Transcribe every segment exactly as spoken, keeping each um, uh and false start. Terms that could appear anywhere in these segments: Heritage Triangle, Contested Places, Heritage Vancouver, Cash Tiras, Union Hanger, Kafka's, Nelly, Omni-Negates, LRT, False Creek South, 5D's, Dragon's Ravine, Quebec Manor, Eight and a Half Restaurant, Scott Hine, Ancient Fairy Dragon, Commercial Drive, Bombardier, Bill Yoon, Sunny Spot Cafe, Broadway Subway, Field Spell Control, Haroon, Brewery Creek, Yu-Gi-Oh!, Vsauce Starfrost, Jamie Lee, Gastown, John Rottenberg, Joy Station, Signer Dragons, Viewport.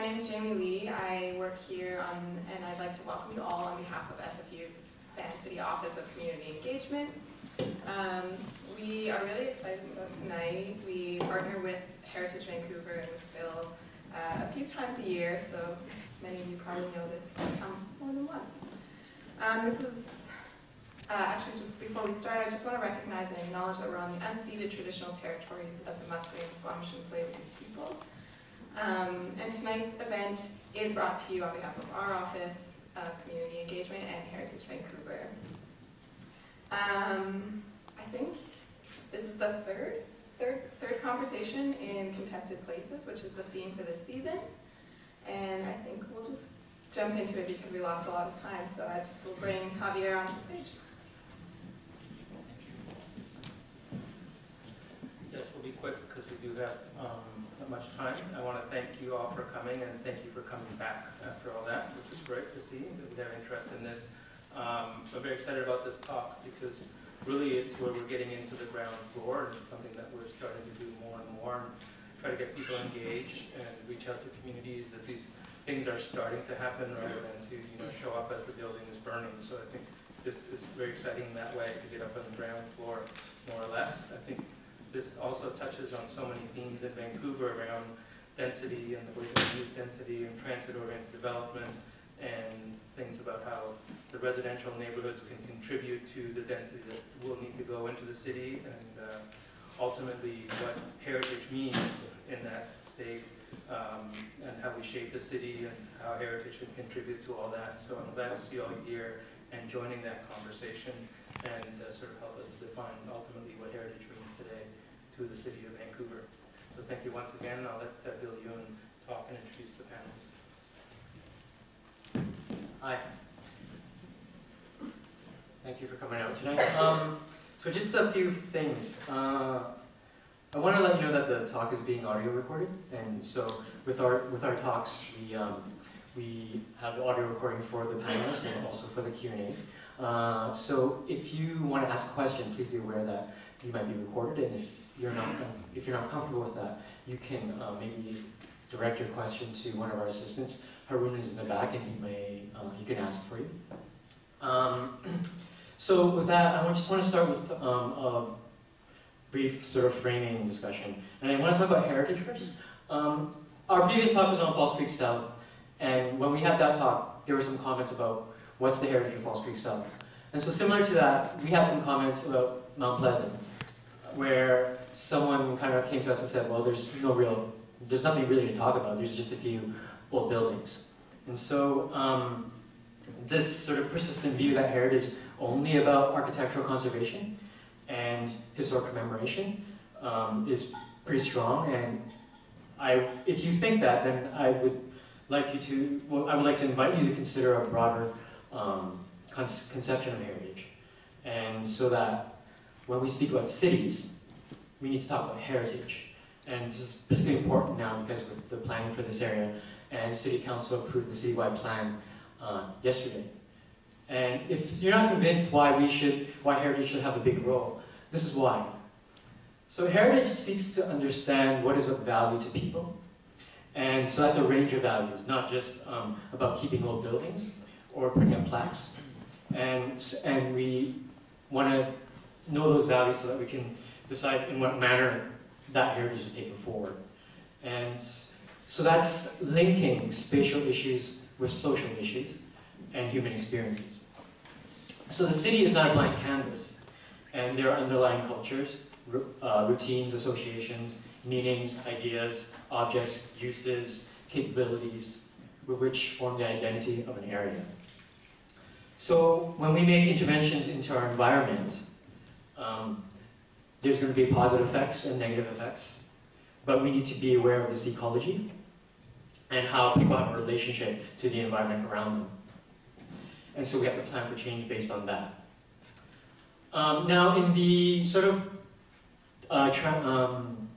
my name is Jamie Lee. I work here on, and I'd like to welcome you all on behalf of S F U's Van City Office of Community Engagement. Um, we are really excited about tonight. We partner with Heritage Vancouver and with Phil uh, a few times a year, so many of you probably know this if you come more than once. Um, this is uh, actually just before we start, I just want to recognize and acknowledge that we're on the unceded traditional territories of the Musqueam, Squamish, and Tsleil-Waututh people. Um, and tonight's event is brought to you on behalf of our Office of Community Engagement and Heritage Vancouver. Um, I think this is the third, third, third conversation in Contested Places, which is the theme for this season. And I think we'll just jump into it because we lost a lot of time, so I just will bring Javier onto the stage. Yes, we'll be quick because we do have um, not much time. I want to thank you all for coming, and thank you for coming back after all that, which is great to see that we have interest in this. Um, I'm very excited about this talk because really it's where we're getting into the ground floor, and it's something that we're starting to do more and more, and try to get people engaged and reach out to communities that these things are starting to happen rather than to you know show up as the building is burning. So I think this is very exciting in that way, to get up on the ground floor more or less. I think this also touches on so many themes in Vancouver around density and the way that we use density and transit-oriented development, and things about how the residential neighborhoods can contribute to the density that will need to go into the city, and uh, ultimately what heritage means in that state, um, and how we shape the city and how heritage can contribute to all that. So I'm glad to see you all here and joining that conversation, and uh, sort of help us to define ultimately what heritage means today to the city of Vancouver. So thank you once again. I'll let uh, Bill Yoon talk and introduce the panelists. Hi. Thank you for coming out tonight. Um, so just a few things. Uh, I want to let you know that the talk is being audio recorded, and so with our with our talks, we um, we have the audio recording for the panelists and also for the Q and A. Uh, so if you want to ask a question, please be aware that you might be recorded, and if you're not if you're not comfortable with that, you can uh, maybe direct your question to one of our assistants. Haroon is in the back, and he may uh, he can ask for you. Um, so with that, I just want to start with um, a brief sort of framing discussion, and I want to talk about heritage first. Um, our previous talk was on False Creek South, and when we had that talk, there were some comments about what's the heritage of False Creek South, and so similar to that, we had some comments about Mount Pleasant, where someone kind of came to us and said, "Well, there's no real, there's nothing really to talk about. There's just a few old buildings." And so um, this sort of persistent view that heritage is only about architectural conservation and historic commemoration um, is pretty strong. And I, if you think that, then I would like you to, well, I would like to invite you to consider a broader um, con conception of heritage. And so that when we speak about cities, we need to talk about heritage. And this is particularly important now because with the planning for this area, and City Council approved the citywide plan uh, yesterday. And if you're not convinced why we should, why heritage should have a big role, this is why. So heritage seeks to understand what is of value to people, and so that's a range of values, not just um, about keeping old buildings or putting up plaques. And and we want to know those values so that we can decide in what manner that heritage is taken forward. And so that's linking spatial issues with social issues and human experiences. So the city is not a blank canvas, and there are underlying cultures, uh, routines, associations, meanings, ideas, objects, uses, capabilities, which form the identity of an area. So when we make interventions into our environment, um, there's going to be positive effects and negative effects, but we need to be aware of this ecology and how people have a relationship to the environment around them. And so we have to plan for change based on that. Um, now, in the sort of uh, um,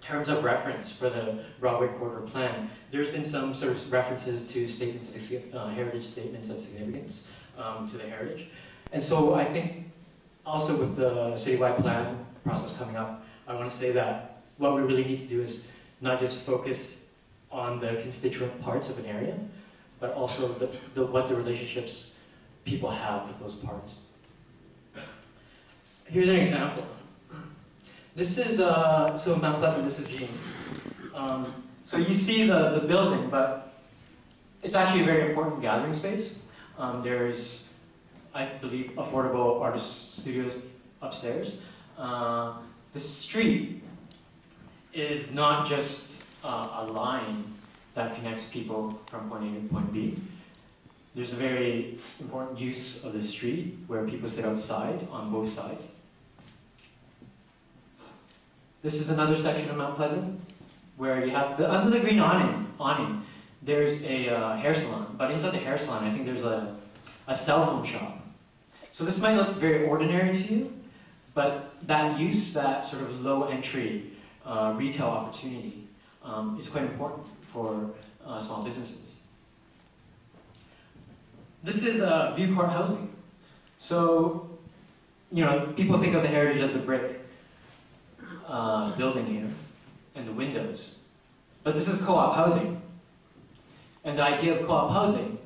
terms of reference for the Broadway Quarter plan, there's been some sort of references to statements of uh, heritage statements of significance um, to the heritage. And so I think also with the citywide plan process coming up, I want to say that what we really need to do is not just focus on the constituent parts of an area, but also the, the, what the relationships people have with those parts. Here's an example. This is, uh, so Mount Pleasant, this is Jean. Um, so you see the, the building, but it's actually a very important gathering space. Um, there's, I believe, affordable artist studios upstairs. Uh, the street is not just uh, a line that connects people from point A to point B. There's a very important use of the street where people sit outside on both sides. This is another section of Mount Pleasant where you have, the, under the green awning, awning there's a uh, hair salon, but inside the hair salon I think there's a, a cell phone shop. So this might look very ordinary to you, but that use, that sort of low entry uh, retail opportunity um, is quite important for uh, small businesses. This is uh, Viewport housing. So, you know, people think of the Heritage as the brick uh, building here and the windows. But this is co-op housing. And the idea of co-op housing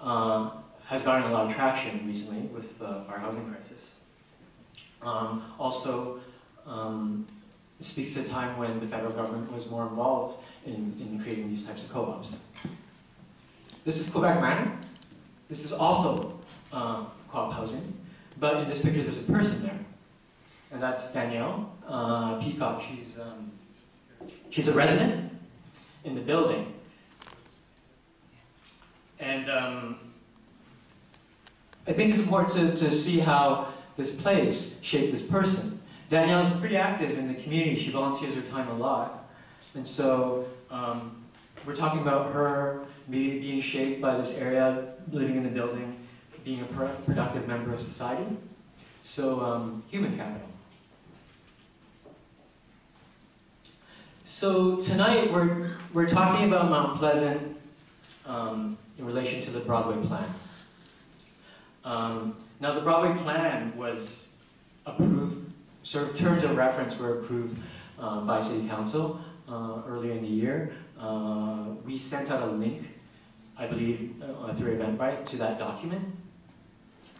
uh, has gotten a lot of traction recently with uh, our housing crisis. Um, also, um, it speaks to a time when the federal government was more involved in, in creating these types of co-ops. This is Quebec Manor. This is also uh, co-op housing, but in this picture there's a person there, and that's Danielle uh, Peacock. She's, um, she's a resident in the building, and um, I think it's important to, to see how this place shaped this person. Danielle's pretty active in the community. She volunteers her time a lot, and so um, we're talking about her maybe being shaped by this area, living in the building, being a pro productive member of society. So, um, human capital. So tonight we're, we're talking about Mount Pleasant um, in relation to the Broadway plan. Um, now the Broadway plan was approved, sort of terms of reference were approved uh, by City Council uh, earlier in the year. Uh, we sent out a link, I believe, uh, through Eventbrite to that document.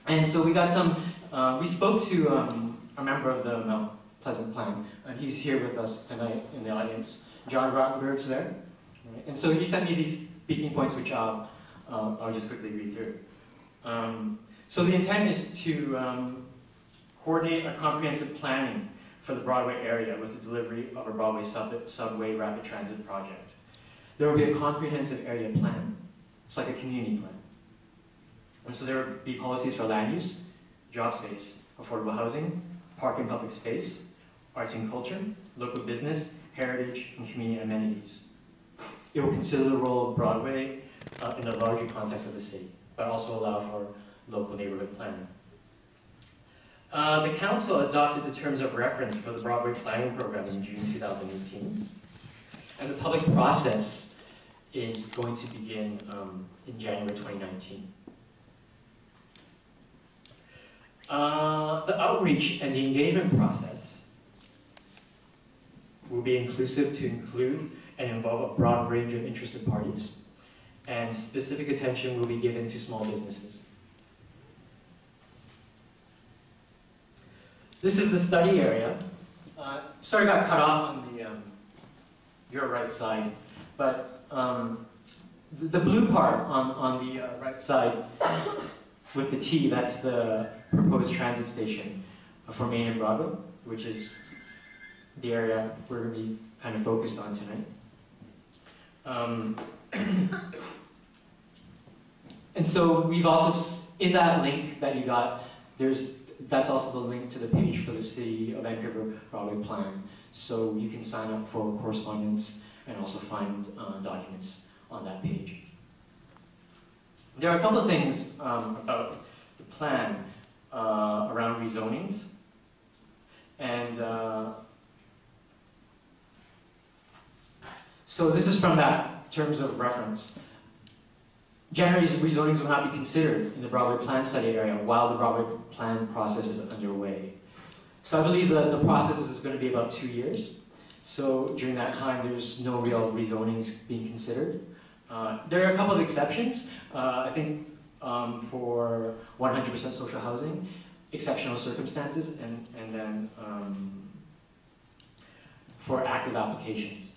And so we got some, uh, we spoke to um, a member of the Mount Pleasant Plan, and he's here with us tonight in the audience. John Rottenberg's there. Right? And so he sent me these speaking points, which I'll, uh, I'll just quickly read through. Um, so the intent is to um, coordinate a comprehensive planning for the Broadway area with the delivery of a Broadway sub subway rapid transit project. There will be a comprehensive area plan. It's like a community plan. And so there will be policies for land use, job space, affordable housing, park and public space, arts and culture, local business, heritage, and community amenities. It will consider the role of Broadway uh, in the larger context of the city, but also allow for local neighborhood planning. Uh, the council adopted the terms of reference for the Broadway planning program in June two thousand eighteen. And the public process is going to begin um, in January twenty nineteen. Uh, the outreach and the engagement process will be inclusive to include and involve a broad range of interested parties, and specific attention will be given to small businesses. This is the study area. Uh, sorry, I got cut off on the um, your right side, but Um, the, the blue part on, on the uh, right side with the T, that's the proposed transit station for Main and Broadway, which is the area we're going to be kind of focused on tonight. Um, and so we've also, in that link that you got, there's, that's also the link to the page for the City of Vancouver Broadway Plan, so you can sign up for correspondence and also find uh, documents on that page. There are a couple of things um, about the plan uh, around rezonings, and uh, so this is from that terms of reference. January's rezonings will not be considered in the Broadway plan study area while the Broadway plan process is underway. So I believe the, the process is going to be about two years. So during that time, there's no real rezonings being considered. Uh, there are a couple of exceptions. Uh, I think um, for one hundred percent social housing, exceptional circumstances, and, and then um, for active applications.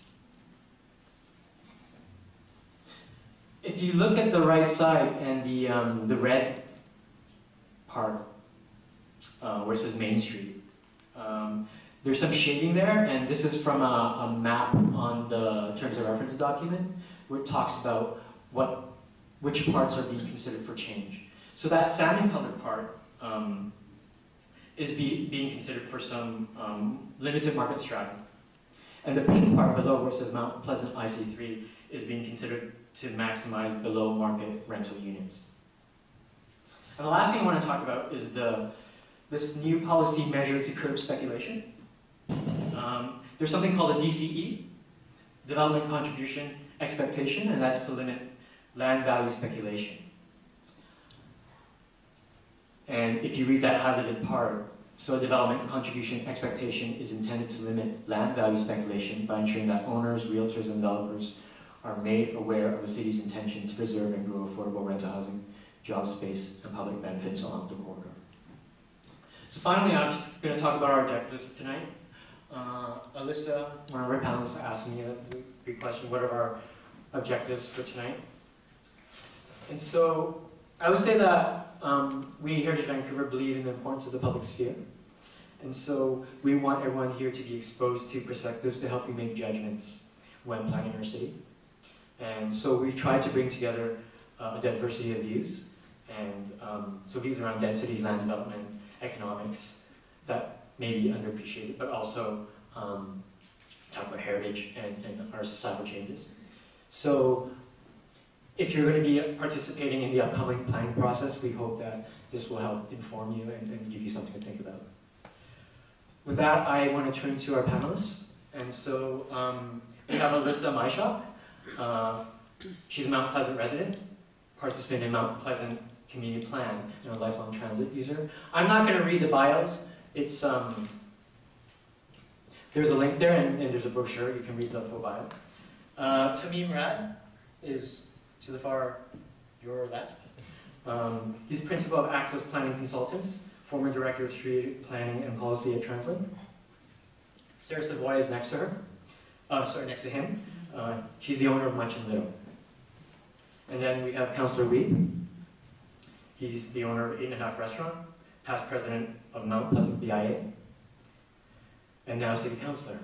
If you look at the right side and the, um, the red part, uh, where it says Main Street, um, there's some shading there, and this is from a, a map on the Terms of Reference document, where it talks about what, which parts are being considered for change. So that salmon-colored part um, is be, being considered for some um, limited market strategy. And the pink part below, where it says Mount Pleasant I C three, is being considered to maximize below market rental units. And the last thing I want to talk about is the, this new policy measure to curb speculation. Um, there's something called a D C E, Development Contribution Expectation, and that's to limit land value speculation. And if you read that highlighted part, so a development contribution expectation is intended to limit land value speculation by ensuring that owners, realtors, and developers are made aware of the city's intention to preserve and grow affordable rental housing, job space, and public benefits along the corridor. So finally, I'm just going to talk about our objectives tonight. Uh, Alyssa, one of our panelists, asked me a big question: what are our objectives for tonight? And so I would say that um, we here at Vancouver believe in the importance of the public sphere. And so we want everyone here to be exposed to perspectives to help you make judgments when planning our city. And so we've tried to bring together uh, a diversity of views. And um, so views around density, land development, economics that may be underappreciated, but also um, talk about heritage and, and our societal changes. So if you're going to be participating in the upcoming planning process, we hope that this will help inform you and, and give you something to think about. With that, I want to turn to our panelists. And so um, we have Alyssa Myshok. Uh, she's a Mount Pleasant resident, participant in Mount Pleasant Community Plan, and a lifelong transit user. I'm not going to read the bios. It's um, there's a link there, and, and there's a brochure. You can read the full bio. Uh, Tamim Rad is to the far your left. Um, he's principal of Access Planning Consultants, former director of strategic planning and policy at TransLink. Sarah Savoy is next to her. Uh, sorry, next to him. Uh, she's the owner of Much and Little. And then we have Councillor Weeb. He's the owner of Eight and a Half Restaurant, past president of Mount Pleasant B I A, and now city councillor.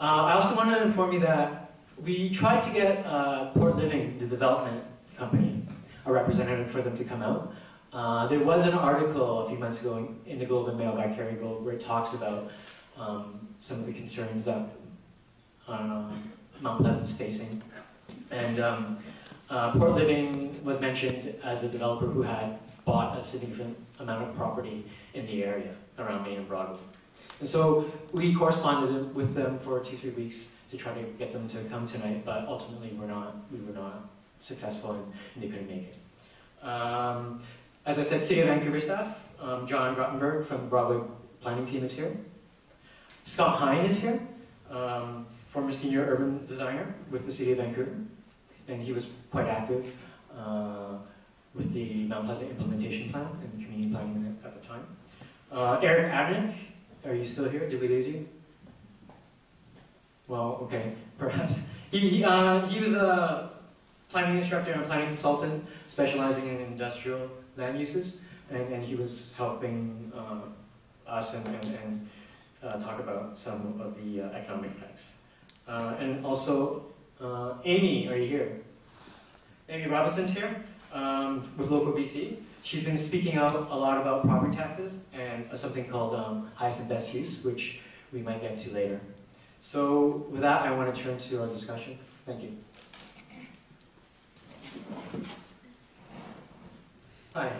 Uh, I also want to inform you that we tried to get uh, Port Living, the development company, a representative for them to come out. Uh, there was an article a few months ago in the Globe and Mail by Kerry Gold where it talks about um, some of the concerns that uh, Mount Pleasant's facing. And um, uh, Port Living was mentioned as a developer who had bought a significant amount of property in the area around Main and Broadway. And so we corresponded with them for two, three weeks to try to get them to come tonight, but ultimately we're not, we were not successful and, and they couldn't make it. Um, as I said, City of Vancouver staff, um, John Rottenberg from the Broadway planning team is here. Scott Hine is here, um, former senior urban designer with the City of Vancouver, and he was quite active uh, with the Mount Pleasant implementation plan and community planning at the time. Uh, Eric Adnick, are you still here? Did we lose you? Well, okay, perhaps. He, uh, he was a planning instructor and a planning consultant specializing in industrial land uses, and, and he was helping uh, us and, and, and uh, talk about some of the uh, economic effects. Uh, and also, uh, Amy, are you here? Amy Robinson's here. Um, with Local B C. She's been speaking out a lot about property taxes and uh, something called um, highest and best use, which we might get to later. So with that, I want to turn to our discussion. Thank you. Hi.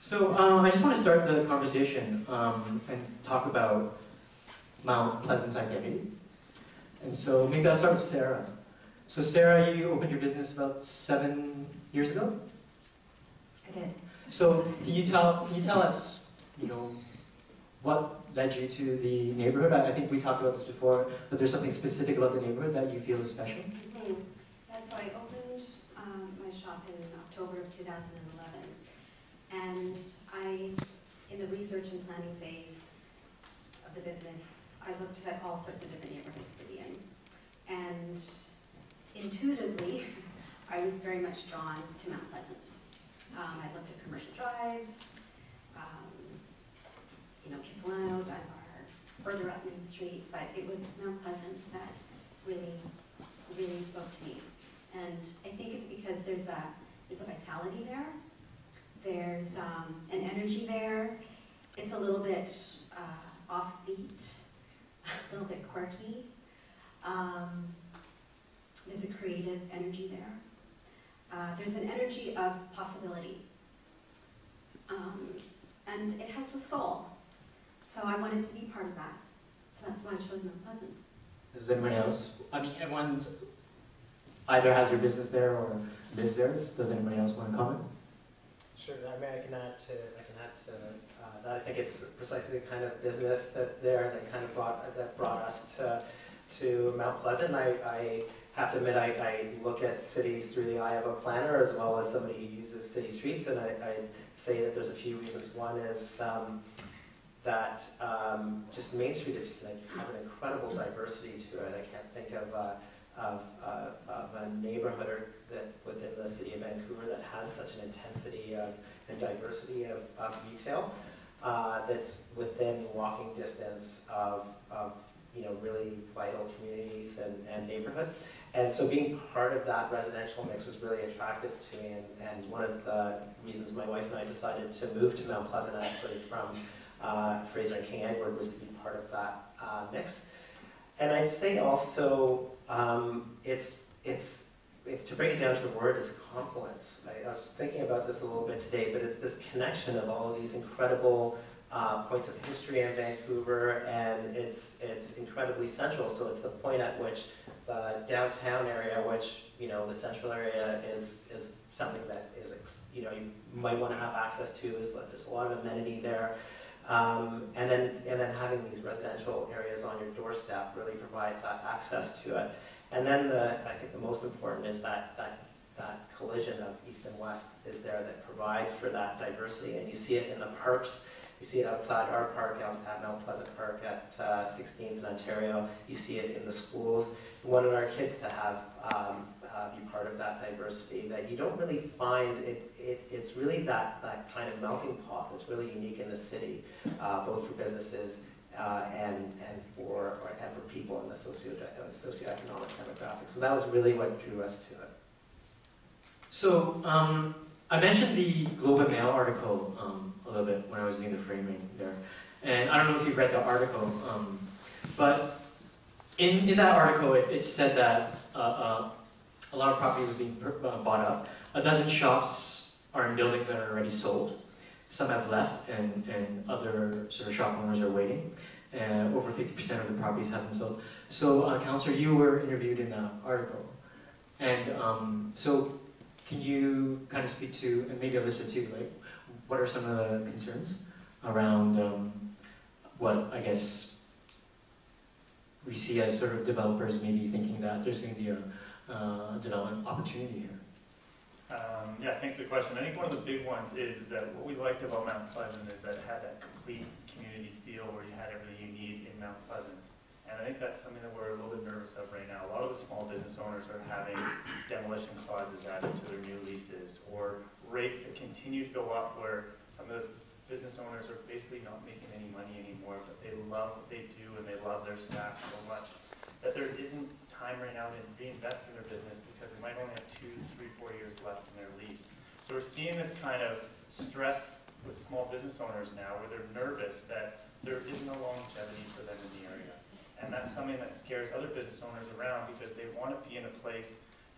So um, I just want to start the conversation um, and talk about Mount Pleasant's identity. And so maybe I'll start with Sarah. So Sarah, you opened your business about seven years ago? I did. So can you tell, can you tell us, you know, what venture to the neighborhood? I, I think we talked about this before, but there's something specific about the neighborhood that you feel is special? Mm-hmm. Yeah, so I opened um, my shop in October of two thousand eleven, and I, in the research and planning phase of the business, I looked at all sorts of different neighborhoods to be in, and intuitively, I was very much drawn to Mount Pleasant. Um, I looked at Commercial Drive, um, you know, Kids Allowed, or further up Main Street, but it was Mount Pleasant that really, really spoke to me. And I think it's because there's a, there's a vitality there, there's um, an energy there, it's a little bit uh, offbeat, a little bit quirky, um, there's a creative energy there. Uh, there's an energy of possibility, um, and it has a soul. So I wanted to be part of that. So that's why I chose Mount Pleasant. Does anyone else? I mean, everyone either has their business there or lives there. Does anybody else want to comment? Sure. I mean, I can add to. I can add to uh, that. I think it's precisely the kind of business that's there that kind of brought that brought us to to Mount Pleasant. I. I I have to admit, I, I look at cities through the eye of a planner as well as somebody who uses city streets, and I, I say that there's a few reasons. One is um, that um, just Main Street is just an, has an incredible diversity to it. I can't think of, uh, of, uh, of a neighborhood or that within the city of Vancouver that has such an intensity of, and diversity of, of retail uh, that's within walking distance of, of you know, really vital communities and, and neighborhoods. And so being part of that residential mix was really attractive to me, and, and one of the reasons my wife and I decided to move to Mount Pleasant actually from uh, Fraser and King Edward was to be part of that uh, mix. And I'd say also, um, it's, it's if, to break it down to a word, it's confluence. I, I was thinking about this a little bit today, but it's this connection of all of these incredible Uh, points of history in Vancouver, and it's it's incredibly central. So it's the point at which the downtown area, which you know the central area is is something that is you know you might want to have access to. Is that there's a lot of amenity there, um, and then and then having these residential areas on your doorstep really provides that access to it. And then the I think the most important is that that. that collision of East and West is there that provides for that diversity, and you see it in the parks. You see it outside our park, out at Mount Pleasant Park at uh, sixteenth in Ontario. You see it in the schools. We wanted our kids to have um, uh, be part of that diversity that you don't really find. It, it, it's really that, that kind of melting pot that's really unique in the city, uh, both for businesses Uh, and, and, for, or, and for people in the socio socioeconomic demographic. So that was really what drew us to it. So um, I mentioned the Globe and Mail article um, a little bit when I was doing the framing there, and I don't know if you've read the article, um, but in, in that article it, it said that uh, uh, a lot of property was being bought up. A dozen shops are in buildings that are already sold. Some have left, and, and other sort of shop owners are waiting. And over fifty percent of the properties haven't sold. So, uh, Councillor, you were interviewed in that article, and um, so. Can you kind of speak to, and maybe Alyssa too, like, what are some of the concerns around um, what, I guess, we see as sort of developers maybe thinking that there's going to be a uh, development opportunity here? Um, yeah, thanks for the question. I think one of the big ones is that what we liked about Mount Pleasant is that it had that complete community feel where you had everything you need in Mount Pleasant. And I think that's something that we're a little bit nervous of right now. A lot of the small business owners are having demolition clauses added to their new leases, or rates that continue to go up where some of the business owners are basically not making any money anymore, but they love what they do and they love their staff so much that there isn't time right now to reinvest in their business because they might only have two, three, four years left in their lease. So we're seeing this kind of stress with small business owners now where they're nervous that there is no longevity for them in the area. And that's something that scares other business owners around because they want to be in a place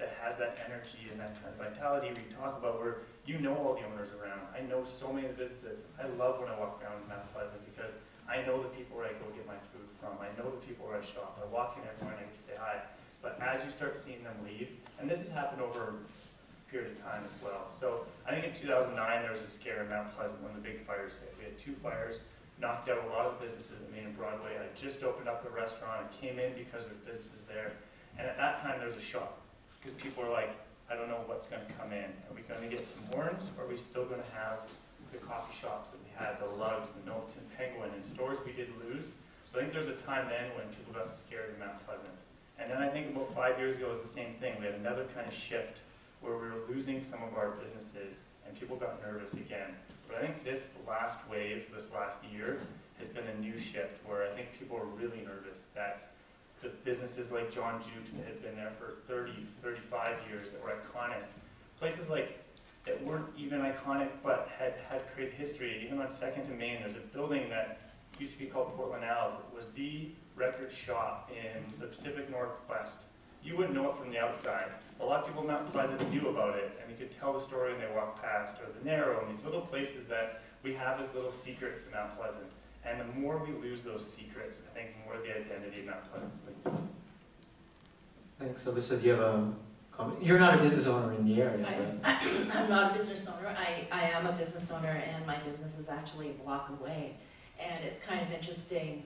that has that energy and that kind of vitality we talk about where you know all the owners around. I know so many of the businesses. I love when I walk around Mount Pleasant because I know the people where I go get my food from. I know the people where I shop. I walk in everywhere and I can say hi. But as you start seeing them leave, and this has happened over a period of time as well. So I think in two thousand nine there was a scare in Mount Pleasant when the big fires hit. We had two fires knocked out a lot of the businesses at Main and Broadway. I just opened up the restaurant. I came in because there's businesses there. And at that time, there's a shock because people are like, I don't know what's going to come in. Are we going to get some horns, or are we still going to have the coffee shops that we had, the Loves, the Milton, Penguin, and stores we did lose? So I think there's a time then when people got scared of Mount Pleasant. And then I think about five years ago it was the same thing. We had another kind of shift where we were losing some of our businesses and people got nervous again. But I think this last wave, this last year, has been a new shift where I think people are really nervous that the businesses like John Jukes that had been there for thirty, thirty-five years that were iconic, places like that weren't even iconic but had, had created history. Even on second and Main, there's a building that used to be called Portland Owls. It was the record shop in the Pacific Northwest. You wouldn't know it from the outside. A lot of people in Mount Pleasant knew about it, and you could tell the story when they walked past, or the Narrow, and these little places that we have as little secrets in Mount Pleasant. And the more we lose those secrets, I think, the more the identity of Mount Pleasant is. Thanks. Alyssa, do you have a comment? You're not a business owner in the area, I, right? I'm not a business owner. I, I am a business owner, and my business is actually a block away. And it's kind of interesting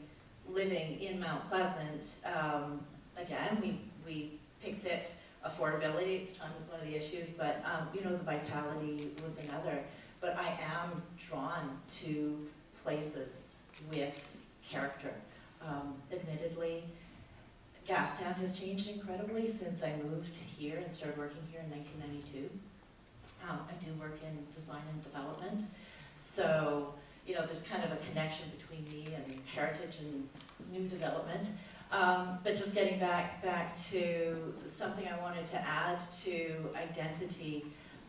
living in Mount Pleasant. Um, again, we, we picked it. Affordability at the time was one of the issues, but um, you know, the vitality was another. But I am drawn to places with character. Um, admittedly, Gastown has changed incredibly since I moved here and started working here in nineteen ninety-two. Um, I do work in design and development, so you know, there's kind of a connection between me and heritage and new development. Um, but just getting back back to something I wanted to add to identity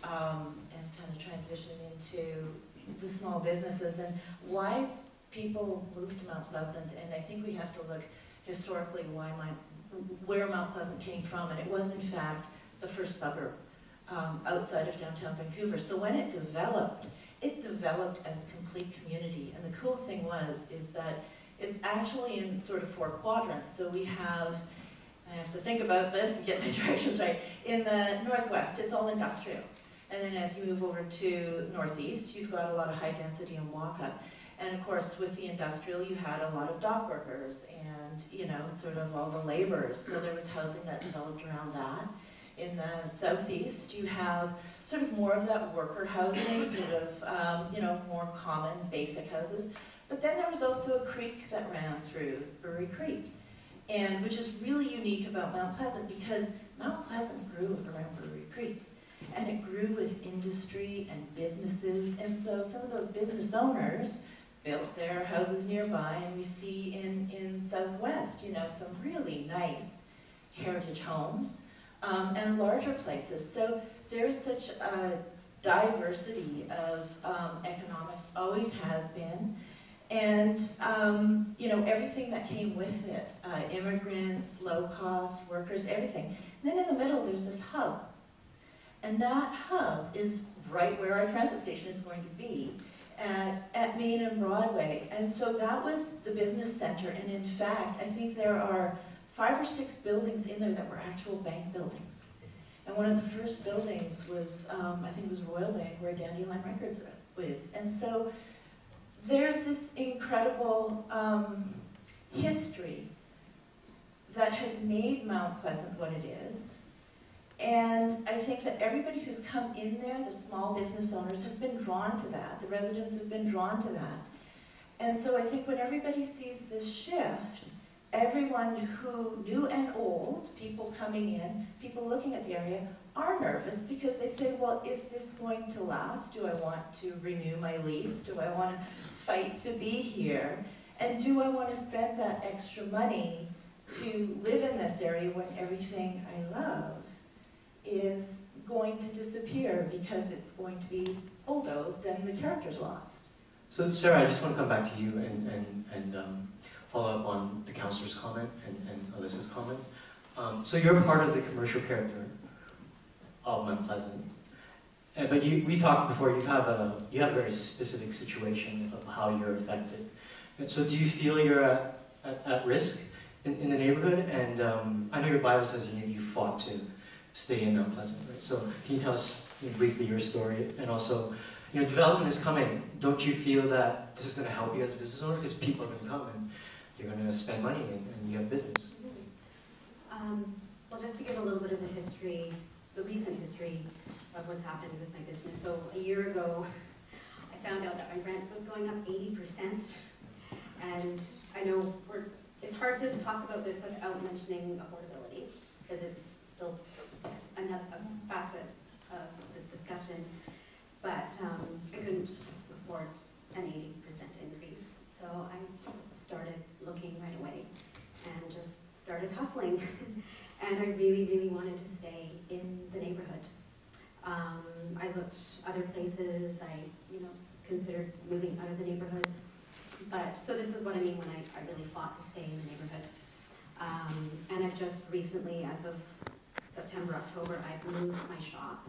um, and kind of transition into the small businesses and why people moved to Mount Pleasant. And I think we have to look historically why my, where Mount Pleasant came from. And it was, in fact, the first suburb um, outside of downtown Vancouver. So when it developed, it developed as a complete community. And the cool thing was is that it's actually in sort of four quadrants. So we have, I have to think about this and get my directions right. In the northwest, it's all industrial. And then as you move over to northeast, you've got a lot of high density and walk-up. And of course, with the industrial, you had a lot of dock workers and, you know, sort of all the laborers. So there was housing that developed around that. In the southeast, you have sort of more of that worker housing, sort of, um, you know, more common basic houses. But then there was also a creek that ran through, Brewery Creek, and which is really unique about Mount Pleasant because Mount Pleasant grew around Brewery Creek. And it grew with industry and businesses, and so some of those business owners built their houses nearby, and we see in, in Southwest, you know, some really nice heritage homes um, and larger places. So there is such a diversity of um, economics, always has been. And, um, you know, everything that came with it, uh, immigrants, low-cost, workers, everything. And then in the middle, there's this hub. And that hub is right where our transit station is going to be, at, at Main and Broadway. And so that was the business center. And in fact, I think there are five or six buildings in there that were actual bank buildings. And one of the first buildings was, um, I think it was Royal Bank, where Dandelion Records was. And so there's this incredible um, history that has made Mount Pleasant what it is. And I think that everybody who's come in there, the small business owners, have been drawn to that. The residents have been drawn to that. And so I think when everybody sees this shift, everyone who, new and old, people coming in, people looking at the area, are nervous because they say, well, is this going to last? Do I want to renew my lease? Do I want to fight to be here? And do I want to spend that extra money to live in this area when everything I love is going to disappear because it's going to be bulldozed and the character's lost? So Sarah, I just want to come back to you and, and, and um, follow up on the councillor's comment and, and Alyssa's comment. Um, so you're part of the commercial character of Mount Pleasant, uh, but you, we talked before. You have a you have a very specific situation of how you're affected, and so do you feel you're at, at, at risk in, in the neighborhood? And um, I know your Bible says you you fought to stay in Mount Pleasant, right? So can you tell us briefly your story, and also you know, development is coming. Don't you feel that this is going to help you as a business owner? Because people are going to come and you're going to spend money and, and you have business. Um, well, just to give a little bit of the history, the recent history of what's happened with my business. So a year ago, I found out that my rent was going up eighty percent. And I know we're, it's hard to talk about this without mentioning affordability, because it's still another facet of this discussion. But um, I couldn't afford an eighty percent increase. So I started looking right away and just started hustling. And I really, really wanted to stay in the neighborhood. Um, I looked other places. I, you know, considered moving out of the neighborhood. But, so this is what I mean when I, I really fought to stay in the neighborhood. Um, and I've just recently, as of September, October, I've moved my shop.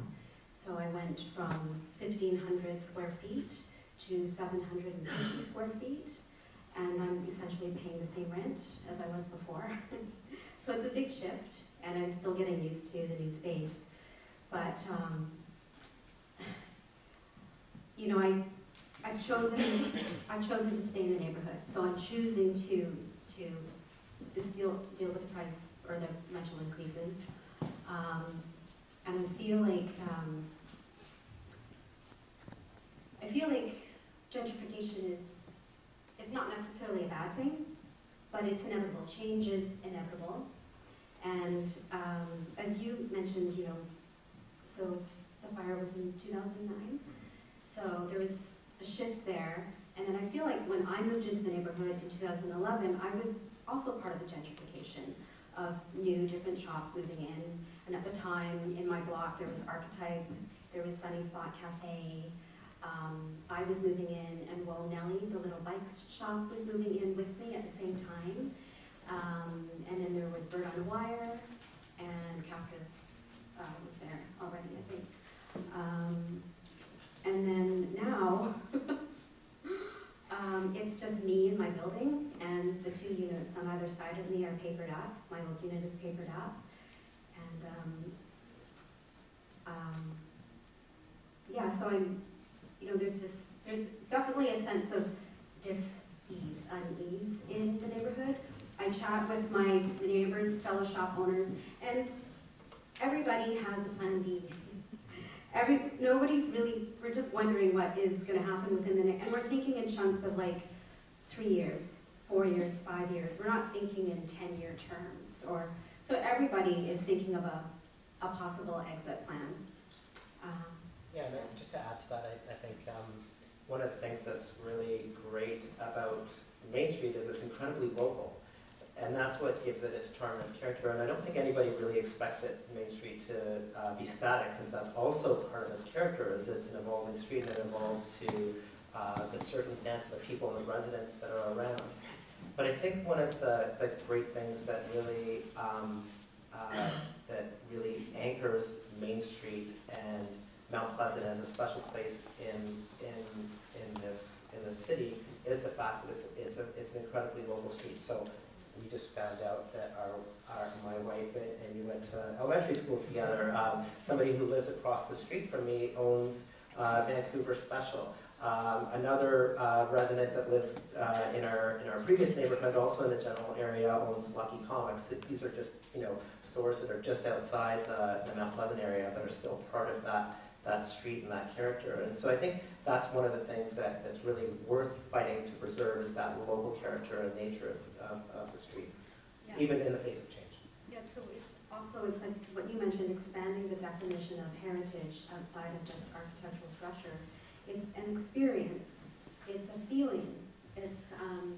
So I went from fifteen hundred square feet to seven hundred fifty square feet, and I'm essentially paying the same rent as I was before. So it's a big shift, and I'm still getting used to the new space. But, um, you know, I, I've, chosen, I've chosen to stay in the neighborhood, so I'm choosing to, to just deal, deal with the price or the rental increases. Um, and I feel like, um, I feel like gentrification is, it's not necessarily a bad thing, but it's inevitable. Change is inevitable. And um, as you mentioned, you know, so the fire was in two thousand nine. So there was a shift there. And then I feel like when I moved into the neighborhood in two thousand eleven, I was also part of the gentrification of new different shops moving in. And at the time, in my block, there was Archetype, there was Sunny Spot Cafe. Um, I was moving in, and Whoa Nelly, the little bikes shop, was moving in with me at the same time. Um, and then there was Bird on a Wire, and Kafka's uh, was there already, I think. Um, and then now, um, it's just me in my building, and the two units on either side of me are papered up. My old unit is papered up. And um, um, yeah, so I'm, you know, there's this, there's definitely a sense of dis-ease, unease in the neighborhood. I chat with my neighbors, fellow shop owners, and everybody has a plan B. Every, nobody's really, we're just wondering what is going to happen within the next, and we're thinking in chunks of like three years, four years, five years. We're not thinking in ten-year terms or. So everybody is thinking of a, a possible exit plan. Um, yeah, and just to add to that, I, I think um, one of the things that's really great about Main Street is it's incredibly local. And that's what gives it its charm and its character. And I don't think anybody really expects it, Main Street to uh, be static, because that's also part of its character, is it's an evolving street that evolves to uh, the circumstance of the people and the residents that are around. But I think one of the, the great things that really um, uh, that really anchors Main Street and Mount Pleasant as a special place in in in this in the city is the fact that it's it's a it's an incredibly local street. So we just found out that our our my wife and, and you went to elementary school together. Um, somebody who lives across the street from me owns uh, Vancouver Special. Um, another uh, resident that lived uh, in our in our previous neighborhood, also in the general area, owns Lucky Comics. These are just, you know, stores that are just outside the, the Mount Pleasant area that are still part of that that street and that character. And so I think that's one of the things that, that's really worth fighting to preserve, is that local character and nature of, of, of the street, yeah. Even in the face of change. Yeah. So it's also it's like what you mentioned, expanding the definition of heritage outside of just architectural structures. It's an experience, it's a feeling, it's um,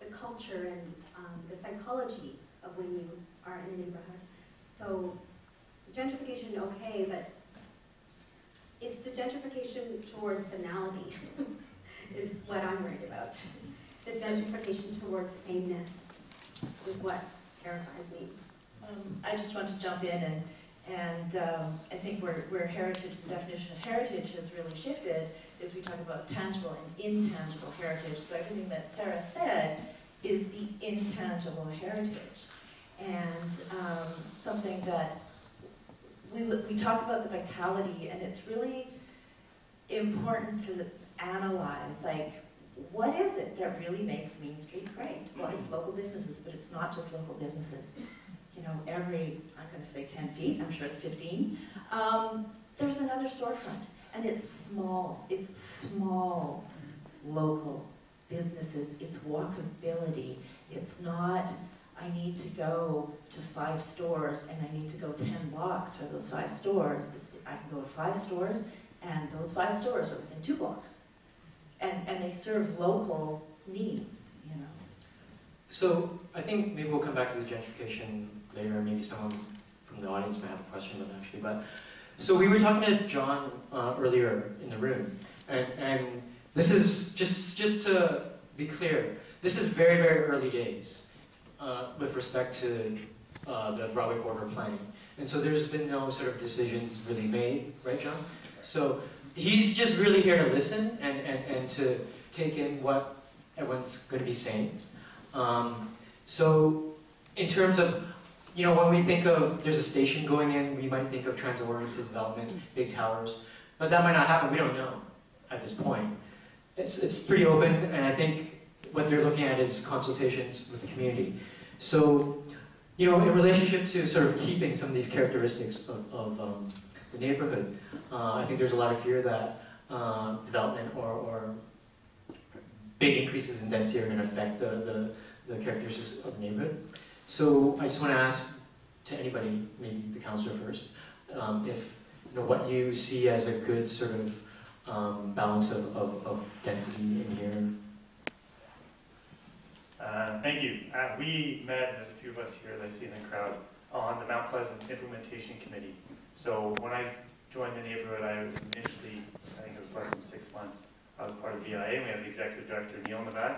the culture and um, the psychology of when you are in a neighborhood. So gentrification, okay, but it's the gentrification towards banality is what I'm worried about. The gentrification towards sameness is what terrifies me. Um, I just want to jump in and, and um, I think where, where heritage, the definition of heritage has really shifted, is we talk about tangible and intangible heritage. So everything that Sarah said is the intangible heritage. And um, something that we, we talk about the vitality, and it's really important to analyze, like, what is it that really makes Main Street great? Well, it's local businesses, but it's not just local businesses. You know, every, I'm going to say ten feet, I'm sure it's fifteen, um, there's another storefront. And it's small, it's small local businesses, it's walkability. It's not, I need to go to five stores and I need to go ten blocks for those five stores. It's, I can go to five stores and those five stores are within two blocks. And, and they serve local needs, you know. So I think maybe we'll come back to the gentrification later. Maybe someone from the audience might have a question about it actually. But so we were talking to John uh, earlier in the room, and, and this is just just to be clear. This is very very early days uh, with respect to uh, the Broadway Quarter planning, and so there's been no sort of decisions really made, right, John? So he's just really here to listen and and, and to take in what everyone's going to be saying. Um, so in terms of, you know, when we think of, there's a station going in, we might think of transit-oriented development, big towers, but that might not happen, we don't know at this point. It's, it's pretty open, and I think what they're looking at is consultations with the community. So, you know, in relationship to sort of keeping some of these characteristics of, of um, the neighborhood, uh, I think there's a lot of fear that uh, development or, or big increases in density are going to affect the, the, the characteristics of the neighborhood. So I just want to ask to anybody, maybe the councillor first, um, if you know what you see as a good sort of um, balance of, of, of density in here. Uh, thank you. Uh, we met, there's a few of us here that I see in the crowd, on the Mount Pleasant Implementation Committee. So when I joined the neighborhood, I was initially, I think it was less than six months, I was part of B I A, and we have the executive director, Neil Navat,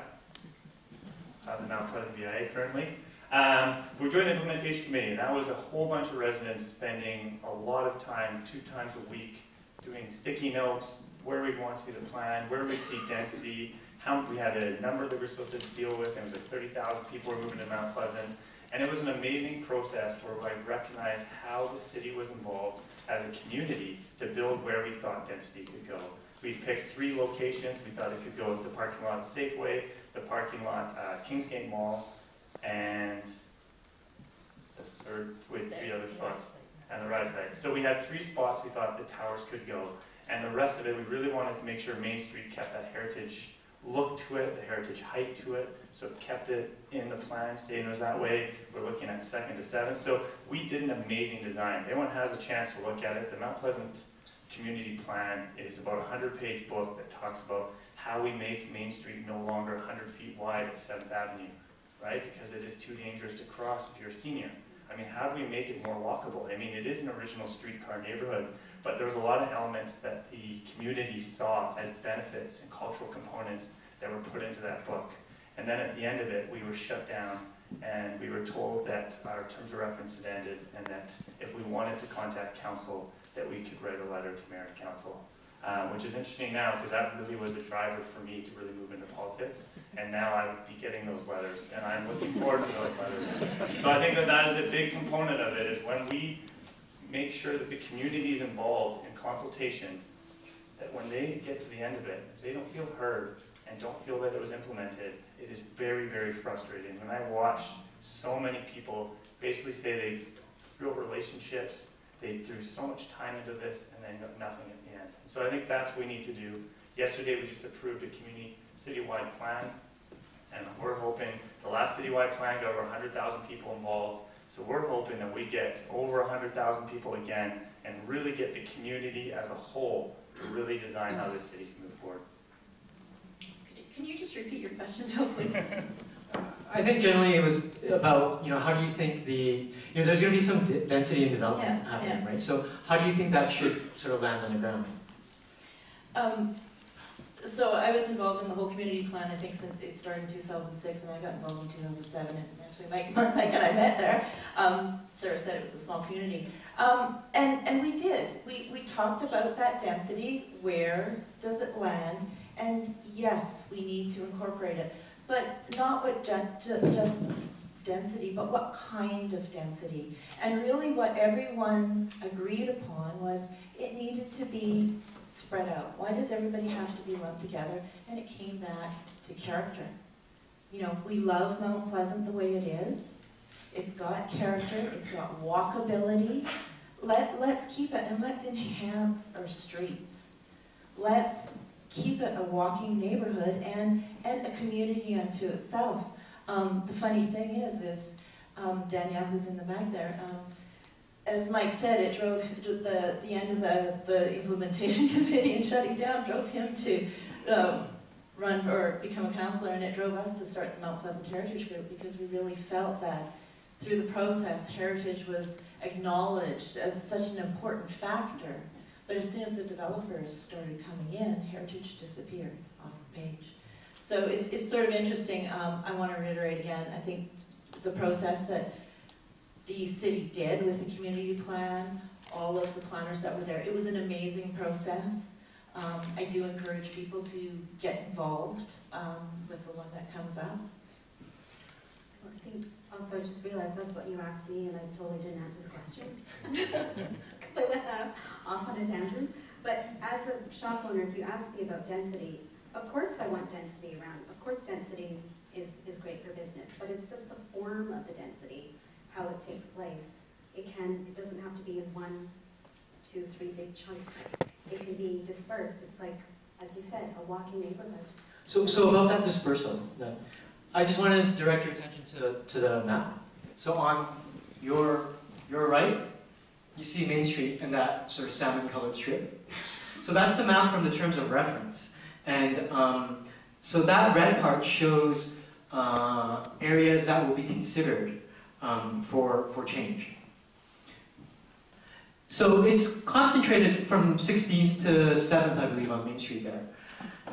of the Mount Pleasant B I A currently. Um, we joined the implementation committee, and that was a whole bunch of residents spending a lot of time, two times a week, doing sticky notes, where we want to see the plan, where we see density, how we had a number that we were supposed to deal with, and it was like thirty thousand people were moving to Mount Pleasant, and it was an amazing process where I recognized how the city was involved as a community to build where we thought density could go. We picked three locations. We thought it could go with the parking lot at Safeway, the parking lot at Kingsgate Mall, and the third, with three other spots, and the right side. So we had three spots we thought the towers could go, and the rest of it, we really wanted to make sure Main Street kept that heritage look to it, the heritage height to it, so it kept it in the plan, staying was that way. We're looking at second to seventh. So we did an amazing design. Everyone has a chance to look at it. The Mount Pleasant Community Plan is about a hundred page book that talks about how we make Main Street no longer one hundred feet wide at seventh avenue, right? Because it is too dangerous to cross if you're a senior. I mean, how do we make it more walkable? I mean, it is an original streetcar neighborhood, but there's a lot of elements that the community saw as benefits and cultural components that were put into that book. And then at the end of it, we were shut down, and we were told that our terms of reference had ended, and that if we wanted to contact council, that we could write a letter to Mayor and Council, uh, which is interesting now because that really was the driver for me to really move into politics, and now I would be getting those letters, and I'm looking forward to those letters. So I think that that is a big component of it, is when we make sure that the community is involved in consultation, that when they get to the end of it, they don't feel heard and don't feel that it was implemented. It is very, very frustrating. When I watched so many people basically say they built relationships, they threw so much time into this, and then nothing at the end. So I think that's what we need to do. Yesterday, we just approved a community citywide plan, and we're hoping, the last citywide plan got over one hundred thousand people involved, so we're hoping that we get over one hundred thousand people again, and really get the community as a whole to really design how this city can move forward. Can you just repeat your question, though, please? I think generally it was about, you know, how do you think the, you know, there's going to be some density and development yeah, happening, yeah. right? So how do you think that should sort of land on the ground? Um, so I was involved in the whole community plan, I think, since it started in two thousand six, and I got involved in two thousand seven, and actually Mike, Mike and I met there. Um, Sarah said it was a small community. Um, and, and we did. We, we talked about that density, where does it land, and yes, we need to incorporate it. But not what just density, but what kind of density. And really what everyone agreed upon was it needed to be spread out? Why does everybody have to be lumped together? And it came back to character. You know, we love Mount Pleasant the way it is. It's got character, it's got walkability. Let, let's keep it, and let's enhance our streets. Let's keep it a walking neighborhood and, and a community unto itself. Um, the funny thing is, is um, Danielle, who's in the back there, um, as Mike said, it drove the, the end of the, the implementation committee and shutting down drove him to uh, run or become a councillor, and it drove us to start the Mount Pleasant Heritage Group, because we really felt that through the process, heritage was acknowledged as such an important factor. But as soon as the developers started coming in, heritage disappeared off the page. So it's, it's sort of interesting. Um, I want to reiterate again, I think the process that the city did with the community plan, all of the planners that were there, it was an amazing process. Um, I do encourage people to get involved um, with the one that comes up. Well, I think also I just realized that's what you asked me, and I totally didn't answer the question. Because I went uh, off on a tangent. But as a shop owner, if you ask me about density, of course I want density around. Of course density is, is great for business, but it's just the form of the density, how it takes place. It can, it doesn't have to be in one, two, three big chunks. It can be dispersed. It's like, as you said, a walking neighborhood. So, so about that dispersal, no. I just want to direct your attention to, to the map. So on your, your right, you see Main Street and that sort of salmon-colored strip. So that's the map from the terms of reference. And um, so that red part shows uh, areas that will be considered um, for, for change. So it's concentrated from sixteenth to seventh, I believe, on Main Street there.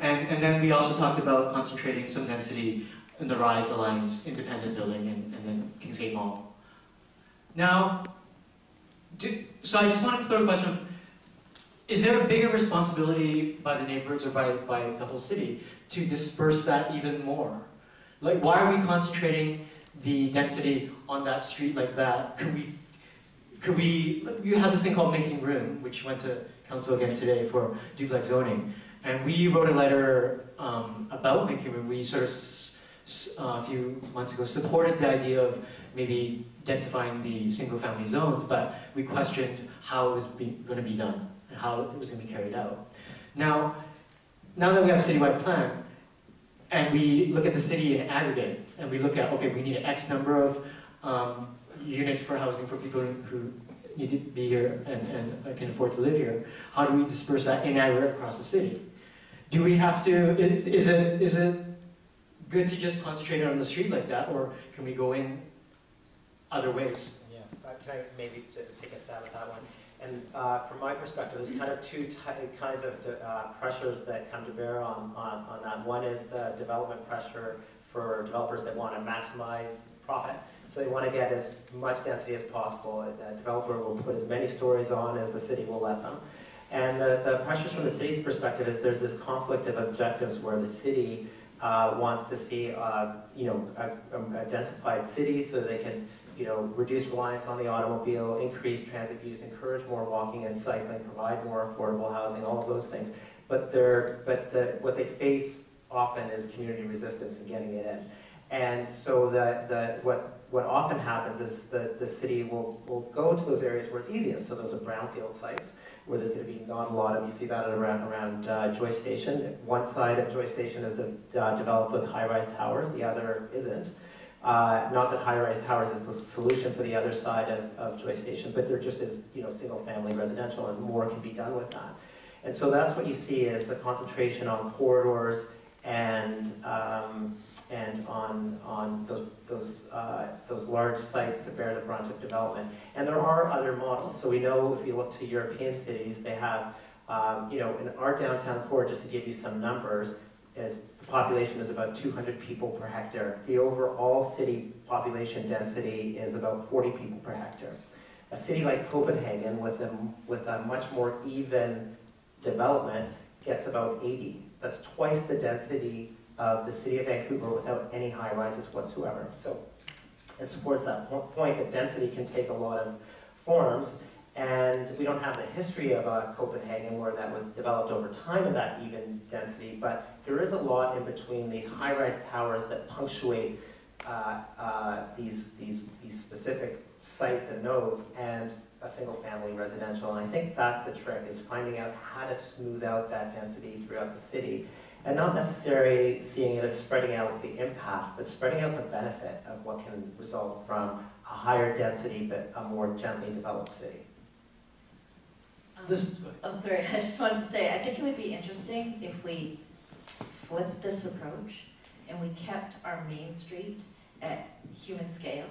And, and then we also talked about concentrating some density in the Rise Alliance, Independent Building, and, and then Kingsgate Mall. Now, do, so I just wanted to throw a question of, is there a bigger responsibility by the neighborhoods or by, by the whole city to disperse that even more? Like, why are we concentrating the density on that street like that? Could we, could we, you had this thing called Making Room, which went to council again today for duplex zoning. And we wrote a letter um, about Making Room. We sort of, uh, a few months ago, supported the idea of maybe densifying the single-family zones, but we questioned how it was going to be done and how it was going to be carried out. Now, now that we have a citywide plan, and we look at the city in aggregate, and we look at, okay, we need an X number of um, units for housing for people who need to be here and, and can afford to live here. How do we disperse that in aggregate across the city? Do we have to, is it, is it good to just concentrate on the street like that, or can we go in other ways? Yeah, I try maybe to take a stab at that one. And uh, from my perspective, there's kind of two kinds of uh, pressures that come to bear on, on, on that. One is the development pressure for developers that want to maximize profit. So they want to get as much density as possible. The developer will put as many stories on as the city will let them. And the, the pressures from the city's perspective is there's this conflict of objectives where the city Uh, wants to see, uh, you know, a, a densified city so they can, you know, reduce reliance on the automobile, increase transit use, encourage more walking and cycling, provide more affordable housing, all of those things. But they're, but the, what they face often is community resistance in getting it in. And so the, the, what, what often happens is the, the city will, will go to those areas where it's easiest. So those are brownfield sites, where there's going to be not a lot of, you see that around, around uh, Joy Station. One side of Joy Station is the, uh, developed with high-rise towers, the other isn't. Uh, not that high-rise towers is the solution for the other side of, of Joy Station, but there just is, you know, single-family residential, and more can be done with that. And so that's what you see is the concentration on corridors and, um, and on, on those, those, uh, those large sites to bear the brunt of development. And there are other models. So we know if you look to European cities, they have, um, you know, in our downtown core, just to give you some numbers, is the population is about two hundred people per hectare. The overall city population density is about forty people per hectare. A city like Copenhagen with a, with a much more even development gets about eighty. That's twice the density of the city of Vancouver without any high rises whatsoever. So it supports that point that density can take a lot of forms, And we don't have the history of uh, Copenhagen where that was developed over time in that even density, but there is a lot in between these high-rise towers that punctuate uh, uh, these, these, these specific sites and nodes and a single-family residential. And I think that's the trick, is finding out how to smooth out that density throughout the city. And not necessarily seeing it as spreading out the impact, but spreading out the benefit of what can result from a higher density but a more gently developed city. Um, this, oh, sorry, I just wanted to say, I think it would be interesting if we flipped this approach and we kept our main street at human scale.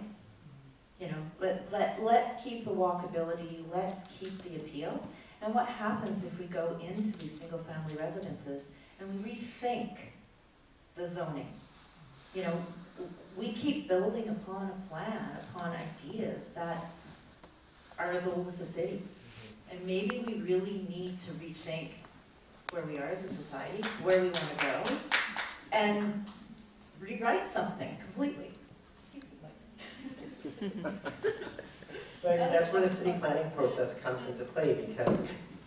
You know, let, let, let's keep the walkability, let's keep the appeal. And what happens if we go into these single-family residences and we rethink the zoning? You know, we keep building upon a plan, upon ideas that are as old as the city. And maybe we really need to rethink where we are as a society, where we want to go, and rewrite something completely. But that's where the city planning process comes into play, because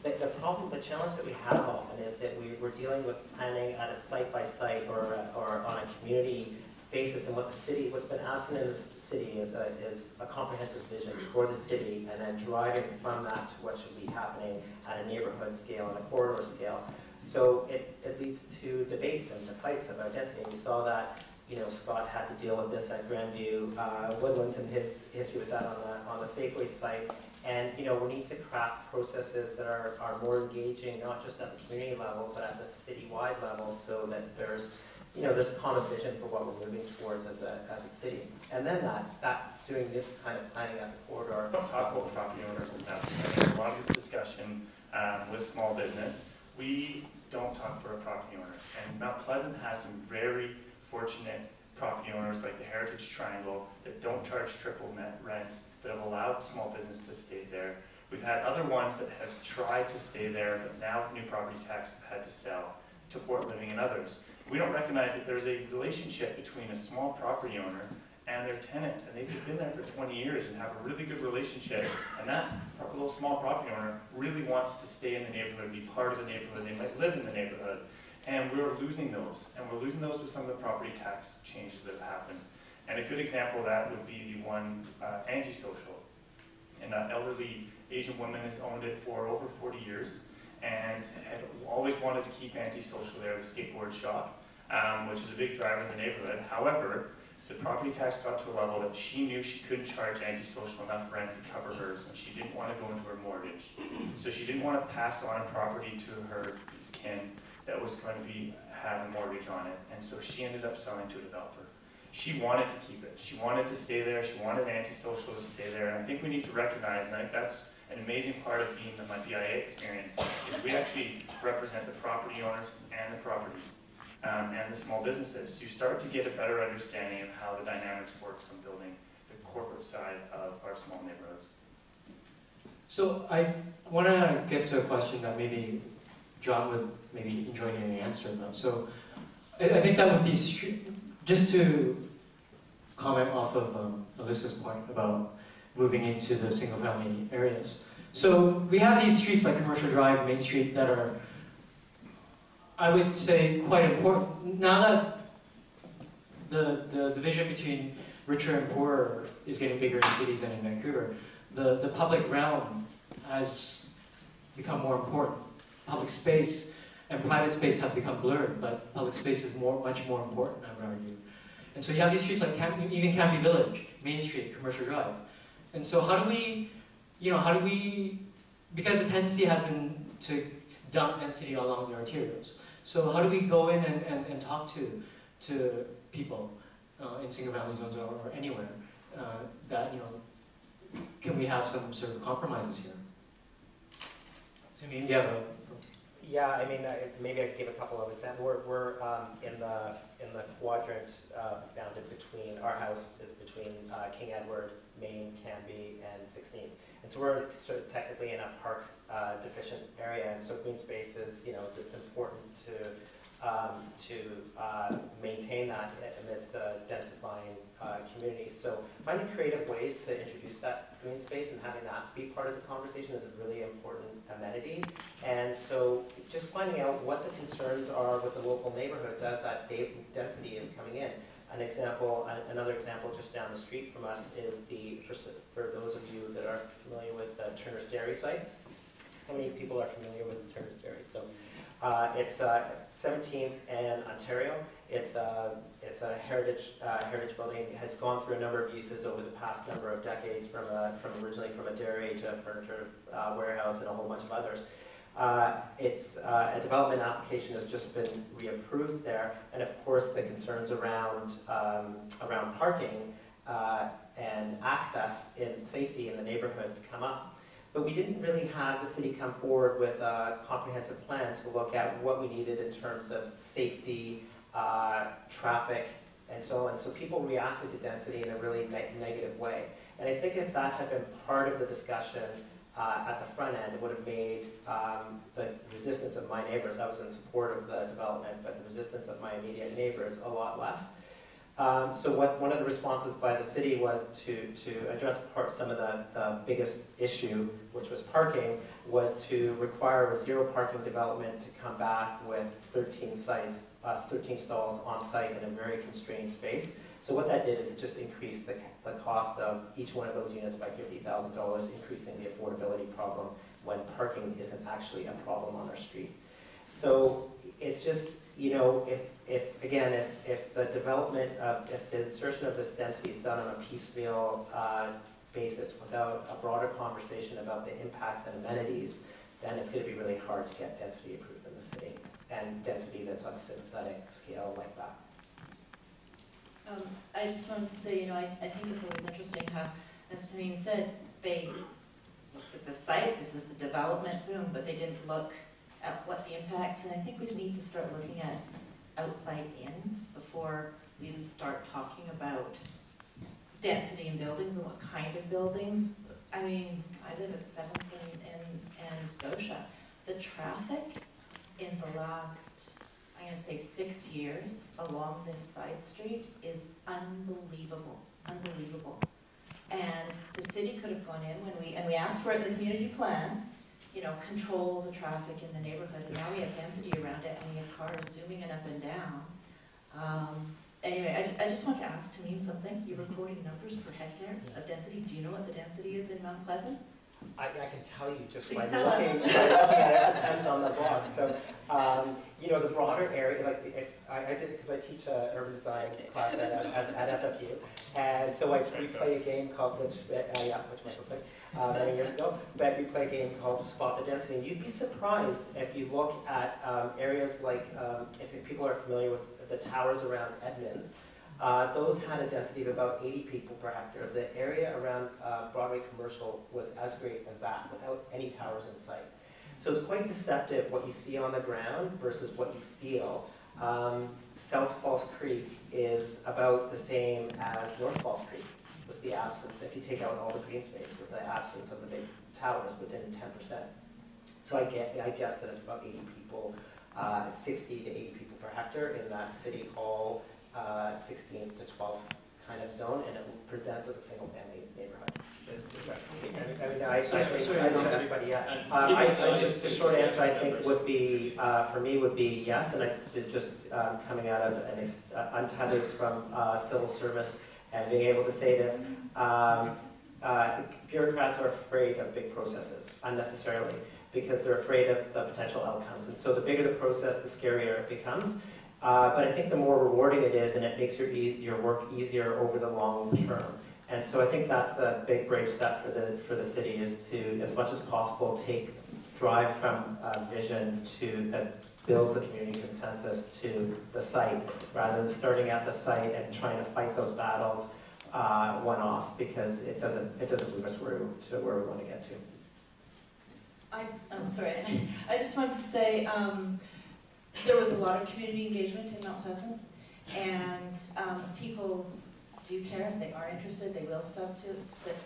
The, the problem, the challenge that we have often is that we, we're dealing with planning at a site by site or, or on a community basis, and what the city, what's been absent in the city is a, is a comprehensive vision for the city, and then driving from that to what should be happening at a neighborhood scale and a corridor scale. So it, it leads to debates and to fights about density. We saw that, you know, Scott had to deal with this at Grandview uh, Woodlands and his history with that on the, on the Safeway site. And, you know, we need to craft processes that are, are more engaging, not just at the community level, but at the citywide level, so that there's, you know, there's a common vision for what we're moving towards as a, as a city. And then that, that doing this kind of planning at the corridor. Don't talk about property owners and towns. A lot of this discussion um, with small business, we don't talk to our property owners. And Mount Pleasant has some very fortunate property owners, like the Heritage Triangle, that don't charge triple net rent, that have allowed small business to stay there. We've had other ones that have tried to stay there, but now with new property tax have had to sell to Port Living and others. We don't recognize that there's a relationship between a small property owner and their tenant, and they've been there for twenty years and have a really good relationship, and that little small property owner really wants to stay in the neighborhood, be part of the neighborhood, they might live in the neighborhood, and we're losing those, and we're losing those with some of the property tax changes that have happened. And a good example of that would be the one uh, Antisocial. And an elderly Asian woman has owned it for over forty years and had always wanted to keep Antisocial there, the skateboard shop, um, which is a big driver in the neighborhood. However, the property tax got to a level that she knew she couldn't charge Antisocial enough rent to cover hers, and she didn't want to go into her mortgage. So she didn't want to pass on a property to her kin that was going to be, have a mortgage on it, and so she ended up selling to a developer. She wanted to keep it. She wanted to stay there. She wanted Antisocial to stay there. And I think we need to recognize, and I think that's an amazing part of being the My B I A experience, is we actually represent the property owners and the properties um, and the small businesses. So you start to get a better understanding of how the dynamics works on building the corporate side of our small neighborhoods. So I want to get to a question that maybe John would maybe enjoy hearing the answer about. So I, I think that with these, just to comment off of um, Alyssa's point about moving into the single-family areas. So we have these streets like Commercial Drive, Main Street, that are, I would say, quite important. Now that the, the division between richer and poorer is getting bigger in cities than in Vancouver, the, the public realm has become more important. Public space and private space have become blurred, but public space is more, much more important, I would argue. And so you have these streets like Cam even Campy Village, Main Street, Commercial Drive. And so how do we, you know, how do we, because the tendency has been to dump density along the arterials. So how do we go in and, and, and talk to, to people uh, in single-family zones or, or anywhere uh, that, you know, can we have some sort of compromises here? So I mean, you have a, Yeah, I mean, uh, maybe I could give a couple of examples. We're, we're um, in the in the quadrant uh, bounded between, our house is between uh, King Edward, Maine, Canby, and sixteenth. And so we're sort of technically in a park uh, deficient area, and so green space is, you know, it's, it's important to um, to uh, maintain that amidst a densifying uh, community. So finding creative ways to introduce that green space and having that be part of the conversation is a really important amenity. And so just finding out what the concerns are with the local neighborhoods as that density is coming in. An example, another example just down the street from us is the, for, for those of you that are familiar with the Turner's Dairy site. How many people are familiar with the Turner's Dairy? So uh, it's uh, seventeenth and Ontario. It's a, it's a heritage, uh, heritage building. It has gone through a number of uses over the past number of decades, from, a, from originally from a dairy to a furniture uh, warehouse and a whole bunch of others. Uh, it's uh, a development application has just been reapproved there, and of course the concerns around um, around parking uh, and access and safety in the neighborhood come up. But we didn't really have the city come forward with a comprehensive plan to look at what we needed in terms of safety, uh, traffic, and so on. So people reacted to density in a really ne negative way. And I think if that had been part of the discussion Uh, at the front end, it would have made um, the resistance of my neighbors — I was in support of the development, but the resistance of my immediate neighbors — a lot less. Um, so what, one of the responses by the city was to, to address part, some of the, the biggest issue, which was parking, was to require a zero parking development to come back with thirteen sites, uh, thirteen stalls on site in a very constrained space. So what that did is it just increased the, the cost of each one of those units by fifty thousand dollars, increasing the affordability problem when parking isn't actually a problem on our street. So it's just, you know, if, if again, if, if the development of, if the insertion of this density is done on a piecemeal uh, basis without a broader conversation about the impacts and amenities, then it's going to be really hard to get density approved in the city, and density that's on a synthetic scale like that. Um, I just wanted to say, you know, I, I think it's always interesting how, as Tamim said, they looked at the site, this is the development, boom, but they didn't look at what the impacts, and I think we need to start looking at outside in before we even start talking about density in buildings and what kind of buildings. I mean, I live at seventh and, and, and Scotia. The traffic in the last, I'm going to say six years along this side street is unbelievable, unbelievable. And the city could have gone in when we, and we asked for it in the community plan, you know, control the traffic in the neighborhood, and now we have density around it, and we have cars zooming it up and down. Um, anyway, I, I just want to ask Tamim something. You're recording numbers per hectare of density. Do you know what the density is in Mount Pleasant? I, I can tell you just Please by looking, by looking at it, it depends on the block. So, um, you know, the broader area, like if, I, I did it because I teach an urban design class at, at, at S F U, and so I, we play a game called, which, uh, yeah, which Michael played uh, many years ago, but we play a game called Spot the Density. And you'd be surprised if you look at um, areas like, um, if people are familiar with the towers around Edmonds, Uh, those had a density of about eighty people per hectare. The area around uh, Broadway Commercial was as great as that, without any towers in sight. So it's quite deceptive what you see on the ground versus what you feel. Um, South False Creek is about the same as North False Creek, with the absence, if you take out all the green space, with the absence of the big towers within ten percent. So I, get, I guess that it's about eighty people, uh, sixty to eighty people per hectare in that city hall, Uh, sixteenth to twelfth kind of zone, and it presents as a single-family neighborhood. I mean, I, I think I know everybody yet. Uh, I, I just, the short answer I think would be, uh, for me, would be yes. And I did just um, coming out of an uh, untethered from uh, civil service and being able to say this. Um, uh, bureaucrats are afraid of big processes unnecessarily because they're afraid of the potential outcomes, and so the bigger the process, the scarier it becomes. Uh, but I think the more rewarding it is, and it makes your, e your work easier over the long term. And so I think that's the big brave step for the, for the city, is to, as much as possible, take drive from uh, vision to that builds a community consensus to the site, rather than starting at the site and trying to fight those battles uh, one off, because it doesn't, it doesn't move us where, to where we want to get to. I, I'm sorry, I just wanted to say, um, there was a lot of community engagement in Mount Pleasant, and um, people do care. They are interested. They will step, to,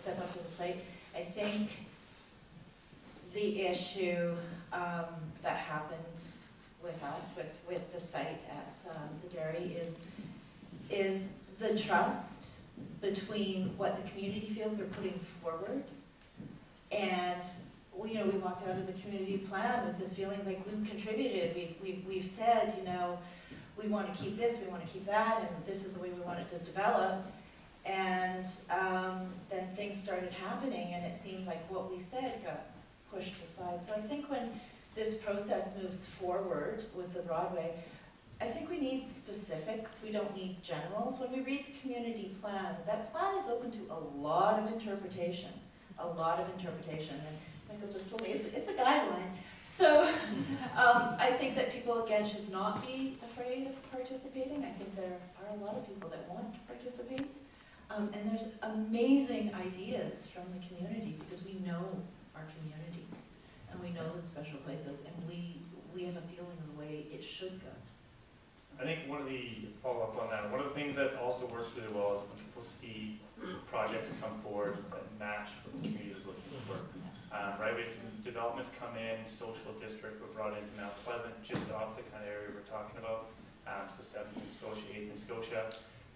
step up to the plate. I think the issue um, that happened with us, with, with the site at um, the dairy, is, is the trust between what the community feels they're putting forward, and well, you know, we walked out of the community plan with this feeling like we've contributed, we've, we've, we've said, you know, we want to keep this, we want to keep that, and this is the way we want it to develop. And um, then things started happening, and it seemed like what we said got pushed aside. So I think when this process moves forward with the Broadway, I think we need specifics, we don't need generals. When we read the community plan, that plan is open to a lot of interpretation, a lot of interpretation. And Michael just told me, it's, it's a guideline. So um, I think that people, again, should not be afraid of participating. I think there are a lot of people that want to participate. Um, and there's amazing ideas from the community, because we know our community, and we know the special places, and we, we have a feeling of the way it should go. I think one of the, follow up on that, one of the things that also works really well is when people see projects come forward that match what the community is looking for. Um, right, we had some development come in, social district were brought into Mount Pleasant, just off the kind of area we're talking about, um, so seventh in Scotia, eighth in Scotia.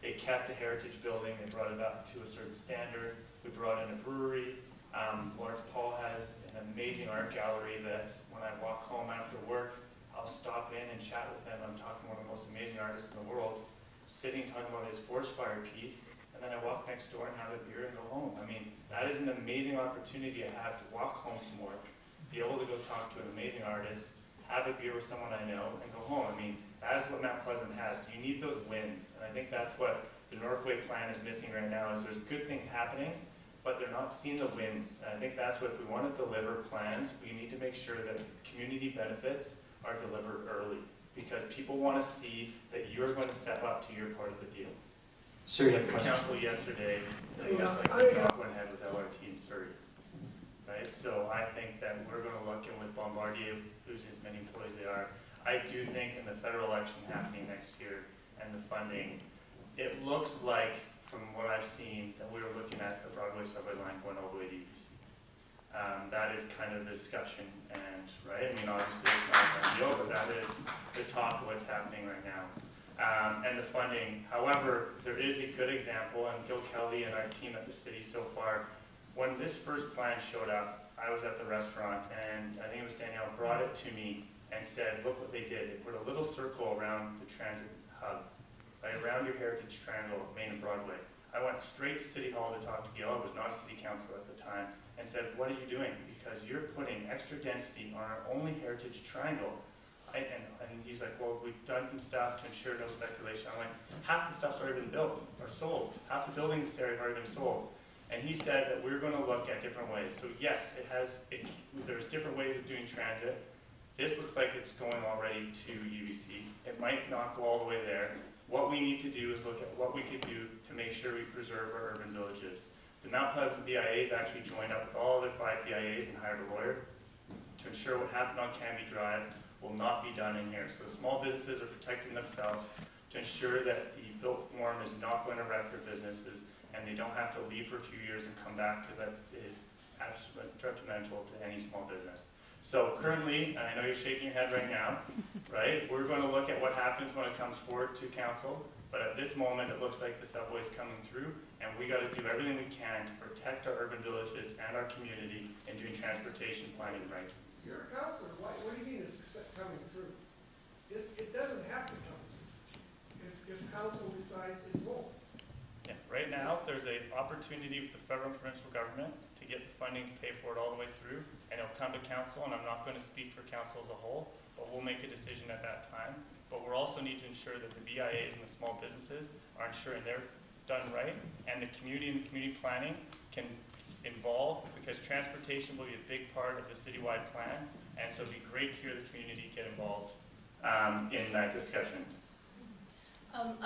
They kept a heritage building, they brought it up to a certain standard. We brought in a brewery. Um, Lawrence Paul has an amazing art gallery that when I walk home after work, I'll stop in and chat with him. I'm talking to one of the most amazing artists in the world, sitting talking about his forest fire piece, and then I walk next door and have a beer and go home. I mean, that is an amazing opportunity I have to walk home from work, be able to go talk to an amazing artist, have a beer with someone I know, and go home. I mean, that is what Mount Pleasant has. You need those wins, and I think that's what the Northway plan is missing right now, is there's good things happening, but they're not seeing the wins. And I think that's what, if we want to deliver plans, we need to make sure that community benefits are delivered early, because people want to see that you're going to step up to your part of the deal. Sure. We had a council yesterday that was like, we went ahead with L R T in Surrey, right? So I think that we're going to look in with Bombardier losing as many employees as they are. I do think in the federal election happening next year and the funding, it looks like, from what I've seen, that we were looking at the Broadway subway line going all the way to U B C. Um, that is kind of the discussion, and, right, I mean, obviously it's not a deal, but that is the talk of what's happening right now. Um, and the funding, however, there is a good example, and Gil Kelly and our team at the city so far, when this first plan showed up, I was at the restaurant, and I think it was Danielle brought it to me and said, look what they did. They put a little circle around the transit hub, right around your Heritage Triangle, Main and Broadway. I went straight to City Hall to talk to Gil, I was not a city council at the time, and said, what are you doing? Because you're putting extra density on our only Heritage Triangle. I, and, and he's like, well, we've done some stuff to ensure no speculation. I'm like, half the stuff's already been built or sold. Half the buildings in this area have already been sold. And he said that we're going to look at different ways. So yes, it has. It, there's different ways of doing transit. This looks like it's going already to U B C. It might not go all the way there. What we need to do is look at what we could do to make sure we preserve our urban villages. The Mount Pleasant B I A is actually joined up with all their five B I As and hired a lawyer to ensure what happened on Canby Drive will not be done in here. So the small businesses are protecting themselves to ensure that the built form is not going to wreck their businesses, and they don't have to leave for a few years and come back, because that is absolutely detrimental to any small business. So currently, and I know you're shaking your head right now, right? We're going to look at what happens when it comes forward to council, but at this moment it looks like the subway's coming through, and we got to do everything we can to protect our urban villages and our community in doing transportation planning right. You're a councillor, what, what do you mean it's coming through? It, it doesn't have to come through if, if council decides it won't. Yeah, right now there's an opportunity with the federal and provincial government to get the funding to pay for it all the way through, and it'll come to council, and I'm not going to speak for council as a whole, but we'll make a decision at that time. But we also need to ensure that the B I As and the small businesses are ensuring they're done right, and the community and community planning can involve, because transportation will be a big part of the citywide plan, and so it'd be great to hear the community get involved um, in that discussion. Um,